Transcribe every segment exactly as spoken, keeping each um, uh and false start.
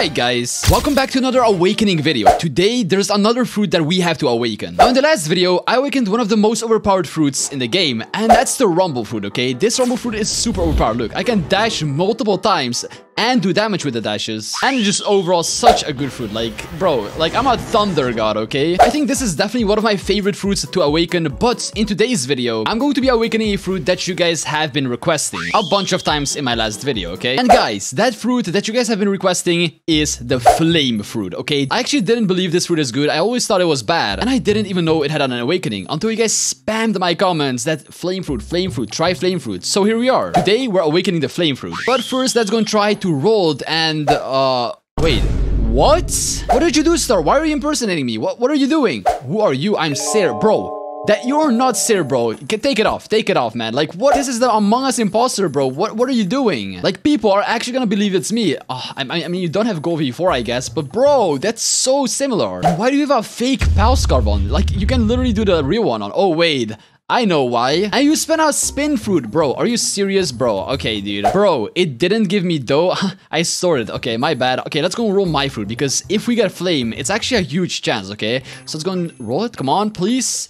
Hi guys, welcome back to another awakening video. Today there's another fruit that we have to awaken. Now in the last video I awakened one of the most overpowered fruits in the game, and that's the rumble fruit. Okay, this rumble fruit is super overpowered. Look, I can dash multiple times and do damage with the dashes, and it's just overall such a good fruit. Like, bro, like, I'm a thunder god, okay? I think this is definitely one of my favorite fruits to awaken, but in today's video, I'm going to be awakening a fruit that you guys have been requesting a bunch of times in my last video, okay? And guys, that fruit that you guys have been requesting is the flame fruit, okay? I actually didn't believe this fruit is good. I always thought it was bad, and I didn't even know it had an awakening until you guys spammed my comments that flame fruit, flame fruit, try flame fruit. So here we are. Today, we're awakening the flame fruit. But first, let's go and try to rolled and uh wait, what what did you do, Star? Why are you impersonating me? What what are you doing? Who are you? I'm Sarah, bro. That you're not Sarah, bro. Take it off, take it off, man. Like, what? This is the Among Us imposter, bro. What what are you doing? Like, people are actually gonna believe it's me. Oh, I, I mean, you don't have Gold V four, I guess, but bro, that's so similar. Why do you have a fake pal scarf on? Like, you can literally do the real one on. Oh wait, I know why. And you spun out spin fruit, bro. Are you serious, bro? Okay, dude. Bro, it didn't give me dough. I saw it. Okay, my bad. Okay, let's go and roll my fruit, because if we get flame, it's actually a huge chance, okay? So let's go and roll it. Come on, please.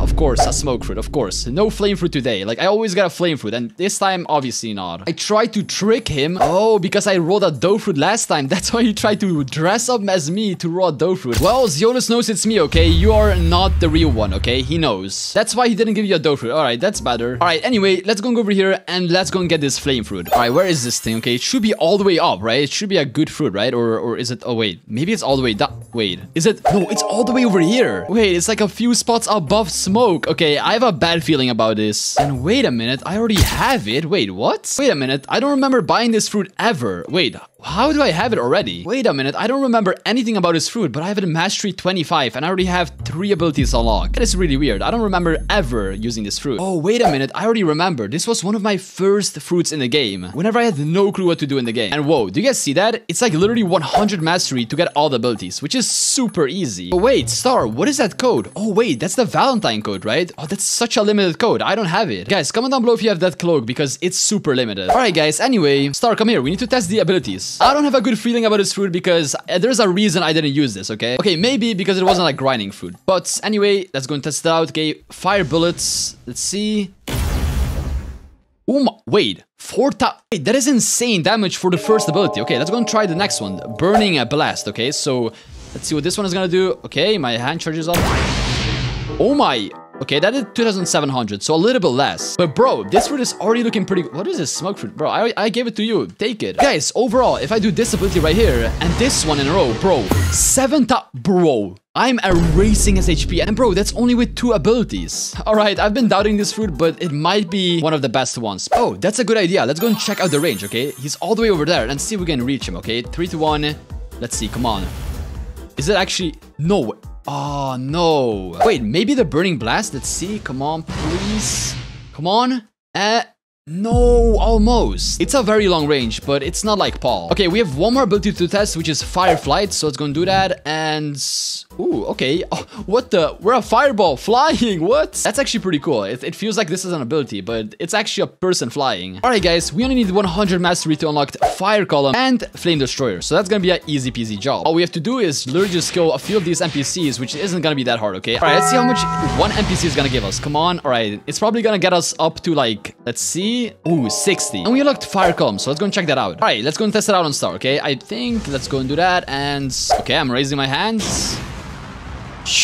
Of course, a smoke fruit, of course. No flame fruit today. Like, I always got a flame fruit, and this time, obviously not. I tried to trick him. Oh, because I rolled a dough fruit last time. That's why he tried to dress up as me to roll a dough fruit. Well, Zionis knows it's me, okay? You are not the real one, okay? He knows. That's why he didn't give you a dough fruit. All right, that's better. All right, anyway, let's go over here, and let's go and get this flame fruit. All right, where is this thing? Okay, it should be all the way up, right? It should be a good fruit, right? Or or is it... Oh, wait. Maybe it's all the way down. Wait. Is it... No, it's all the way over here. Wait, it's like a few spots above... Smoke. Okay, I have a bad feeling about this. And wait a minute, I already have it. Wait, what? Wait a minute, I don't remember buying this fruit ever. Wait, how do I have it already? Wait a minute, I don't remember anything about this fruit, but I have it in Mastery twenty-five, and I already have three abilities unlocked. That is really weird. I don't remember ever using this fruit. Oh, wait a minute, I already remember. This was one of my first fruits in the game, whenever I had no clue what to do in the game. And whoa, do you guys see that? It's like literally one hundred Mastery to get all the abilities, which is super easy. But wait, Star, what is that code? Oh, wait, that's the Valentine code, right? Oh, that's such a limited code. I don't have it. Guys, comment down below if you have that cloak, because it's super limited. All right, guys. Anyway, Star, come here. We need to test the abilities. I don't have a good feeling about this fruit, because there's a reason I didn't use this, okay? Okay, maybe because it wasn't a grinding fruit. But anyway, let's go and test it out. Okay, fire bullets. Let's see. Oh my, wait, four times. Wait, that is insane damage for the first ability. Okay, let's go and try the next one. Burning a blast, okay? So let's see what this one is gonna do. Okay, my hand charges up. Oh my, okay, that is two thousand seven hundred, so a little bit less. But bro, this fruit is already looking pretty... What is this smoke fruit? Bro, I, I gave it to you. Take it. Guys, overall, if I do this ability right here, and this one in a row, bro, seven top... Bro, I'm erasing his H P, and bro, that's only with two abilities. All right, I've been doubting this fruit, but it might be one of the best ones. Oh, that's a good idea. Let's go and check out the range, okay? He's all the way over there, and see if we can reach him, okay? Three to one. Let's see, come on. Is it actually... No. Oh, no. Wait, maybe the burning blast? Let's see. Come on, please. Come on. Eh. No, almost. It's a very long range, but it's not like Paul. Okay, we have one more ability to test, which is fire flight. So it's gonna do that. And ooh, okay. Oh, what the? We're a fireball flying. What? That's actually pretty cool. It, it feels like this is an ability, but it's actually a person flying. All right, guys, we only need one hundred mastery to unlock fire column and flame destroyer. So that's gonna be an easy peasy job. All we have to do is literally just kill a few of these N P Cs, which isn't gonna be that hard. Okay. All right, let's see how much one N P C is gonna give us. Come on. All right, it's probably gonna get us up to like, let's see. Ooh, sixty. And we unlocked fire column, so let's go and check that out. All right, let's go and test it out on Star, okay? I think let's go and do that. And okay, I'm raising my hands.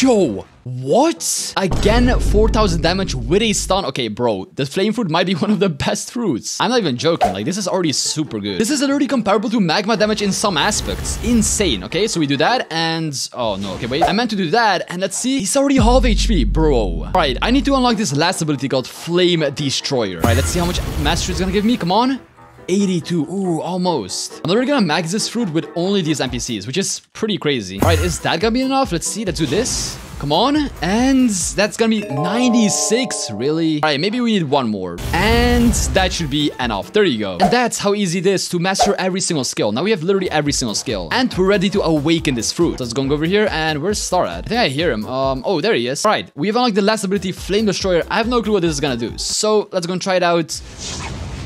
Yo, what? Again, four thousand damage with a stun. Okay, bro, the flame fruit might be one of the best fruits. I'm not even joking. Like, this is already super good. This is already comparable to magma damage in some aspects. Insane. Okay, so we do that, and oh no. Okay, wait. I meant to do that, and let's see. He's already half H P, bro. All right, I need to unlock this last ability called Flame Destroyer. All right, let's see how much mastery it's gonna give me. Come on. eighty-two. Ooh, almost. I'm literally gonna max this fruit with only these N P Cs, which is pretty crazy. All right, is that gonna be enough? Let's see. Let's do this. Come on, and that's gonna be ninety-six, really? All right, maybe we need one more, and that should be enough. There you go. And that's how easy it is to master every single skill. Now we have literally every single skill, and we're ready to awaken this fruit. So let's go over here, and where's Star at? I think I hear him. Um, oh, there he is. All right, we have unlocked the last ability, Flame Destroyer. I have no clue what this is gonna do, so let's go and try it out.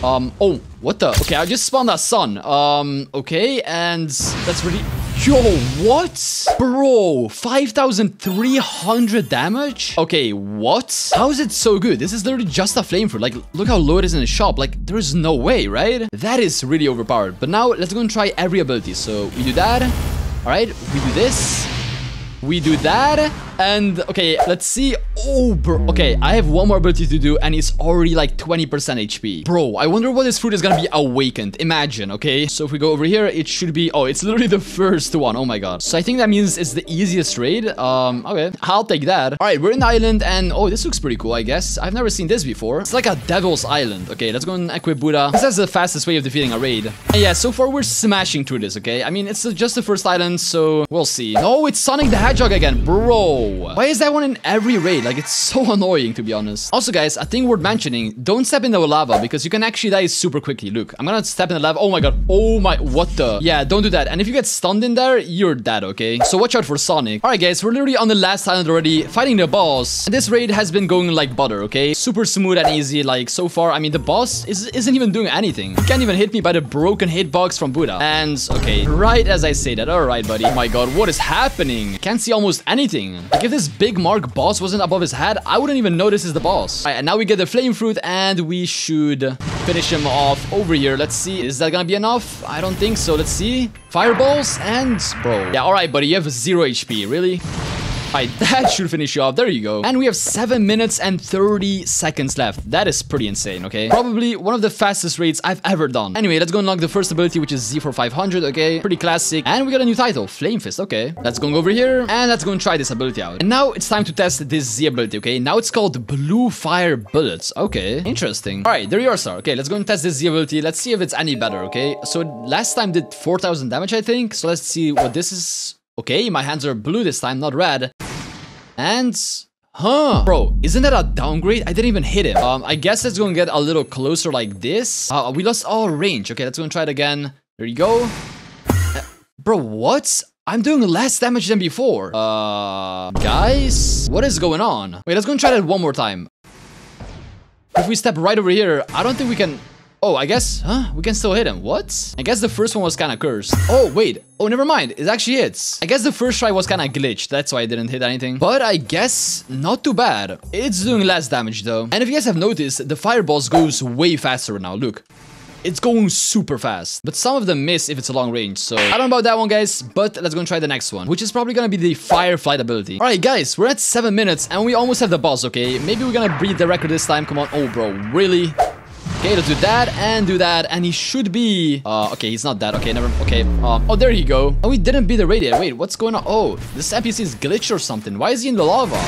Um, oh, what the? Okay, I just spawned that sun. Um, okay, and that's really... Yo, what? Bro, five thousand three hundred damage? Okay, what? How is it so good? This is literally just a flame fruit. Like, look how low it is in the shop. Like, there is no way, right? That is really overpowered. But now, let's go and try every ability. So, we do that. All right, we do this. We do that, and okay, let's see. Oh, bro. Okay, I have one more ability to do, and it's already like twenty percent H P. Bro, I wonder what this fruit is gonna be awakened. Imagine, okay? So if we go over here, it should be... Oh, it's literally the first one. Oh my god. So I think that means it's the easiest raid. Um, okay, I'll take that. All right, we're in the island, and oh, this looks pretty cool, I guess. I've never seen this before. It's like a devil's island. Okay, let's go and equip Buddha. This is the fastest way of defeating a raid. And yeah, so far, we're smashing through this, okay? I mean, it's just the first island, so we'll see. Oh, it's Sonic the Hedgehog again, bro. Why is that one in every raid? Like, it's so annoying, to be honest. Also, guys, a thing worth mentioning, don't step in the lava because you can actually die super quickly. Look, I'm gonna step in the lava. Oh my god. Oh my, what the? Yeah, don't do that. And if you get stunned in there, you're dead, okay? So watch out for Sonic. All right, guys, we're literally on the last island already, fighting the boss. And this raid has been going like butter, okay? Super smooth and easy, like, so far. I mean, the boss is, isn't even doing anything. He can't even hit me by the broken hitbox from Buddha. And, okay, right as I say that. All right, buddy. Oh my god, what is happening? Can't see almost anything. Like, if this big mark boss wasn't above his head, I wouldn't even know this is the boss. All right, and now we get the flame fruit, and we should finish him off over here. Let's see. Is that gonna be enough? I don't think so. Let's see. Fireballs and bro. Yeah, all right, buddy. You have zero H P. Really? All right, that should finish you off. There you go. And we have seven minutes and thirty seconds left. That is pretty insane, okay? Probably one of the fastest raids I've ever done. Anyway, let's go unlock the first ability, which is Z for five hundred, okay? Pretty classic. And we got a new title, Flame Fist, okay? Let's go over here, and let's go and try this ability out. And now it's time to test this Z ability, okay? Now it's called Blue Fire Bullets, okay? Interesting. All right, there you are, sir. Okay, let's go and test this Z ability. Let's see if it's any better, okay? So last time did four thousand damage, I think. So let's see what this is. Okay, my hands are blue this time, not red. And... Huh. Bro, isn't that a downgrade? I didn't even hit it. Um, I guess let's go and get a little closer like this. Uh, we lost all range. Okay, let's go and try it again. There you go. Uh, bro, what? I'm doing less damage than before. Uh, guys? What is going on? Wait, let's go and try that one more time. If we step right over here, I don't think we can... Oh, I guess, huh? We can still hit him. What? I guess the first one was kind of cursed. Oh, wait. Oh, never mind. It actually hits. I guess the first try was kind of glitched. That's why I didn't hit anything. But I guess not too bad. It's doing less damage, though. And if you guys have noticed, the fireballs goes way faster now. Look. It's going super fast, but some of them miss if it's a long range, so I don't know about that one, guys, but let's go and try the next one, which is probably gonna be the fire flight ability. All right, guys, we're at seven minutes, and we almost have the boss, okay? Maybe we're gonna breathe the record this time. Come on. Oh, bro, really? Okay, let's do that and do that, and he should be... Uh, okay, he's not dead. Okay, never... Okay, um, oh, there you go. Oh, we didn't beat the radiator. Wait, what's going on? Oh, this N P C is glitched or something. Why is he in the lava?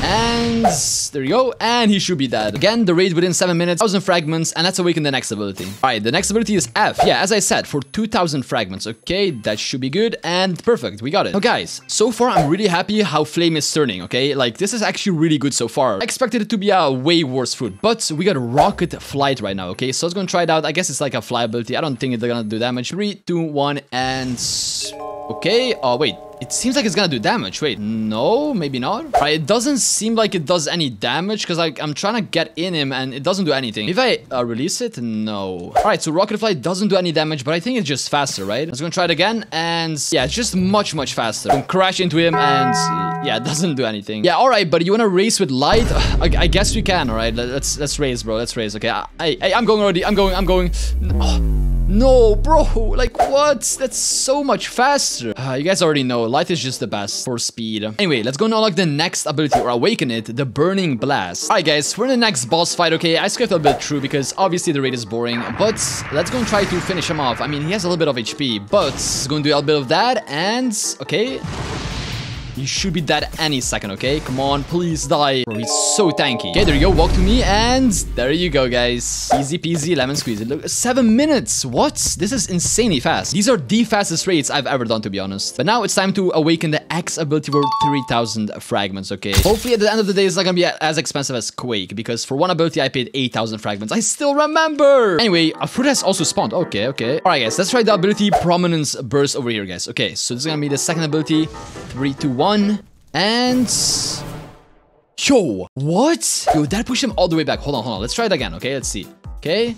And there you go. And he should be dead. Again, the raid within seven minutes, one thousand fragments, and let's awaken the next ability. All right, the next ability is F. Yeah, as I said, for two thousand fragments. Okay, that should be good. And perfect, we got it. Now, guys, so far, I'm really happy how Flame is turning, okay? Like, this is actually really good so far. I expected it to be a way worse food, but we got Rocket Flight right now, okay? So let's go and try it out. I guess it's like a fly ability. I don't think it's gonna do damage. Three, two, one, and... Okay, oh, uh, wait. It seems like it's gonna do damage. Wait, no, maybe not. All right, it doesn't seem like it does any damage because like I'm trying to get in him and it doesn't do anything. If I uh, release it, no. All right, so Rocket Flight doesn't do any damage, but I think it's just faster, right? Let's go and try it again. And yeah, it's just much, much faster. And crash into him and yeah, it doesn't do anything. Yeah, all right, buddy, you wanna race with light? I, I guess we can, all right? Let's let's race, bro, let's race, okay? I, I, I'm going already, I'm going, I'm going. Oh. No, bro, like what? That's so much faster. Uh, you guys already know, light is just the best for speed. Anyway, let's go and unlock the next ability or awaken it, the Burning Blast. All right, guys, we're in the next boss fight, okay? I skipped a bit through because obviously the raid is boring, but let's go and try to finish him off. I mean, he has a little bit of H P, but let's go and do a bit of that and, okay. You should be dead any second, okay? Come on, please die. Bro, he's so tanky. Okay, there you go. Walk to me, and there you go, guys. Easy peasy, lemon squeezy. Look, seven minutes. What? This is insanely fast. These are the fastest raids I've ever done, to be honest. But now it's time to awaken the X ability for three thousand fragments, okay? Hopefully, at the end of the day, it's not gonna be as expensive as Quake, because for one ability, I paid eight thousand fragments. I still remember. Anyway, a fruit has also spawned. Okay, okay. All right, guys, let's try the ability Prominence Burst over here, guys. Okay, so this is gonna be the second ability. Three, two, one. And yo, what? Yo, that pushed him all the way back. Hold on, hold on. Let's try it again, okay? Let's see. Okay.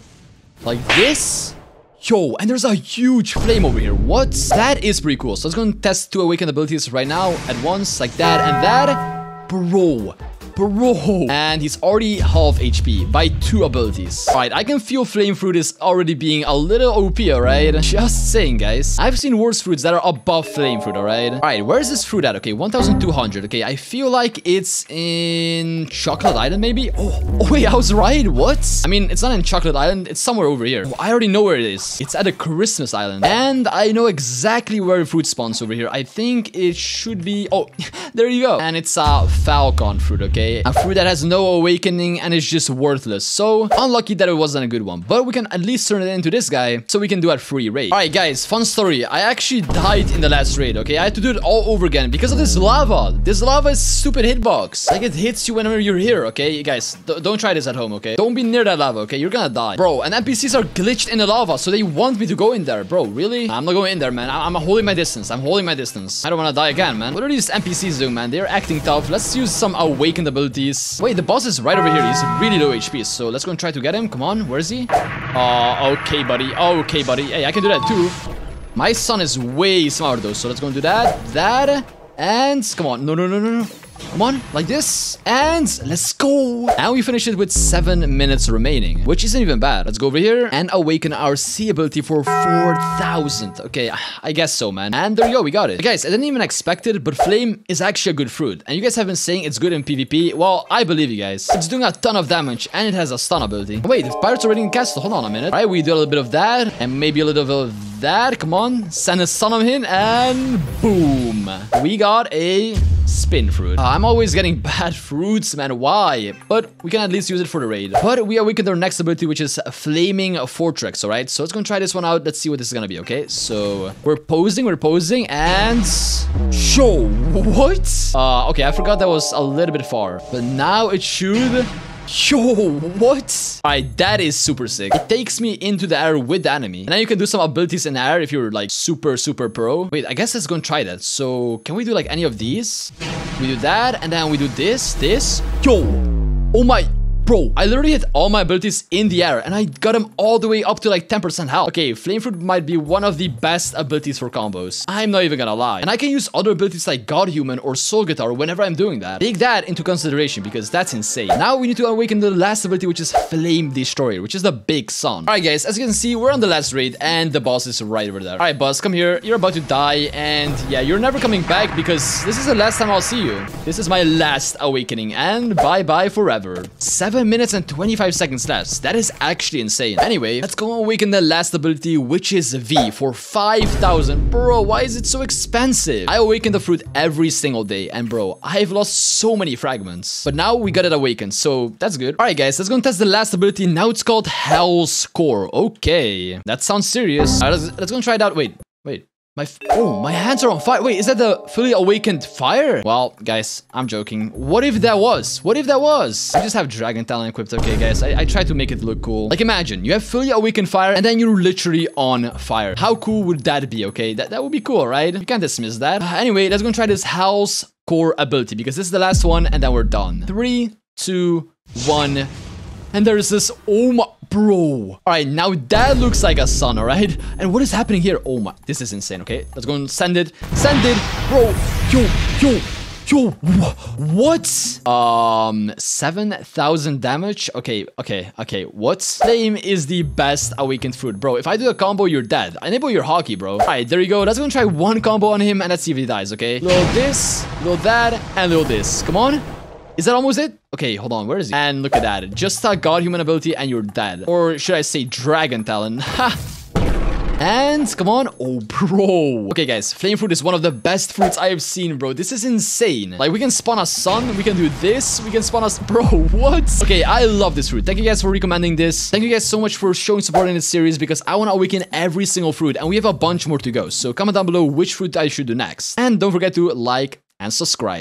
Like this. Yo, and there's a huge flame over here. What? That is pretty cool. So let's go and test two awakened abilities right now at once. Like that and that. Bro. Bro. And he's already half H P by two abilities. All right, I can feel flame fruit is already being a little O P, all right? Just saying, guys. I've seen worse fruits that are above flame fruit, all right? All right, where's this fruit at? Okay, one thousand two hundred. Okay, I feel like it's in Chocolate Island, maybe? Oh, oh, wait, I was right. What? I mean, it's not in Chocolate Island. It's somewhere over here. Oh, I already know where it is. It's at a Christmas Island. And I know exactly where fruit spawns over here. I think it should be... Oh, there you go. And it's a Falcon fruit, okay? A fruit that has no awakening and is just worthless. So unlucky that it wasn't a good one, but we can at least turn it into this guy so we can do a free raid. All right, guys, fun story. I actually died in the last raid, okay? I had to do it all over again because of this lava. This lava is stupid hitbox. Like, it hits you whenever you're here, okay? Guys, th don't try this at home, okay? Don't be near that lava, okay? You're gonna die. Bro, and N P Cs are glitched in the lava, so they want me to go in there. Bro, really? I'm not going in there, man. I I'm holding my distance. I'm holding my distance. I don't want to die again, man. What are these N P Cs doing, man? They're acting tough. Let's use some awakened abilities. Wait, the boss is right over here. He's really low H P, so let's go and try to get him. Come on, where is he? Oh, okay, buddy. Okay, buddy. Hey, I can do that too. My son is way smarter though, so let's go and do that. That and come on. No, no, no, no, no. Come on, like this, and let's go. Now we finish it with seven minutes remaining, which isn't even bad. Let's go over here and awaken our C ability for four thousand. Okay, I guess so, man. And there you go, we got it. But guys, I didn't even expect it, but flame is actually a good fruit. And you guys have been saying it's good in PvP. Well, I believe you guys. It's doing a ton of damage, and it has a stun ability. Wait, the pirate's already in castle. Hold on a minute. All right, we do a little bit of that, and maybe a little bit of that. Come on, send a stun on him, and boom. We got a... spin fruit. Uh, I'm always getting bad fruits, man. Why? But we can at least use it for the raid. But we awakened our next ability, which is Flaming Fortress, all right? So let's go and try this one out. Let's see what this is gonna be, okay? So we're posing, we're posing, and... Show! What? Uh, okay, I forgot that was a little bit far. But now it should... Yo, what? All right, that is super sick. It takes me into the air with the enemy. And now you can do some abilities in the air if you're like super, super pro. Wait, I guess let's go and try that. So can we do like any of these? We do that, and then we do this, this. Yo, oh my... Bro, I literally hit all my abilities in the air, and I got them all the way up to like ten percent health. Okay, flame fruit might be one of the best abilities for combos. I'm not even gonna lie. And I can use other abilities like God Human or Soul Guitar whenever I'm doing that. Take that into consideration because that's insane. Now we need to awaken the last ability, which is Flame Destroyer, which is the big sun. All right, guys, as you can see, we're on the last raid, and the boss is right over there. All right, boss, come here. You're about to die, and yeah, you're never coming back because this is the last time I'll see you. This is my last awakening, and bye-bye forever. Seven minutes and twenty-five seconds left. That is actually insane. Anyway, let's go awaken the last ability, which is V for five thousand. Bro, why is it so expensive? I awaken the fruit every single day, and bro, I've lost so many fragments. But now we got it awakened, so that's good. All right, guys, let's go and test the last ability. Now it's called Hell's Core. Okay, that sounds serious. All right, let's, let's go and try it out. Wait, wait. My f oh, my hands are on fire. Wait, is that the fully awakened fire? Well, guys, I'm joking. What if that was? What if that was? I just have dragon talent equipped. Okay, guys, I, I try to make it look cool. Like, imagine you have fully awakened fire and then you're literally on fire. How cool would that be? Okay, that, that would be cool, right? You can't dismiss that. Uh, anyway, let's go and try this Hell's Core ability because this is the last one and then we're done. Three, two, one. And there's this, oh my, bro. All right, now that looks like a sun, all right? And what is happening here? Oh my, this is insane, okay? Let's go and send it, send it, bro. Yo, yo, yo, what? Um, seven thousand damage? Okay, okay, okay, what? Flame is the best awakened fruit, bro. If I do a combo, you're dead. Enable your hockey, bro. All right, there you go. Let's go and try one combo on him and let's see if he dies, okay? Little this, little that, and little this. Come on. Is that almost it? Okay, hold on, where is he? And look at that. Just a God Human ability and you're dead. Or should I say dragon talent? Ha! And come on. Oh, bro. Okay, guys, flame fruit is one of the best fruits I have seen, bro. This is insane. Like, we can spawn a sun. We can do this. We can spawn us. Bro, what? Okay, I love this fruit. Thank you guys for recommending this. Thank you guys so much for showing support in this series because I want to awaken every single fruit and we have a bunch more to go. So comment down below which fruit I should do next. And don't forget to like and subscribe.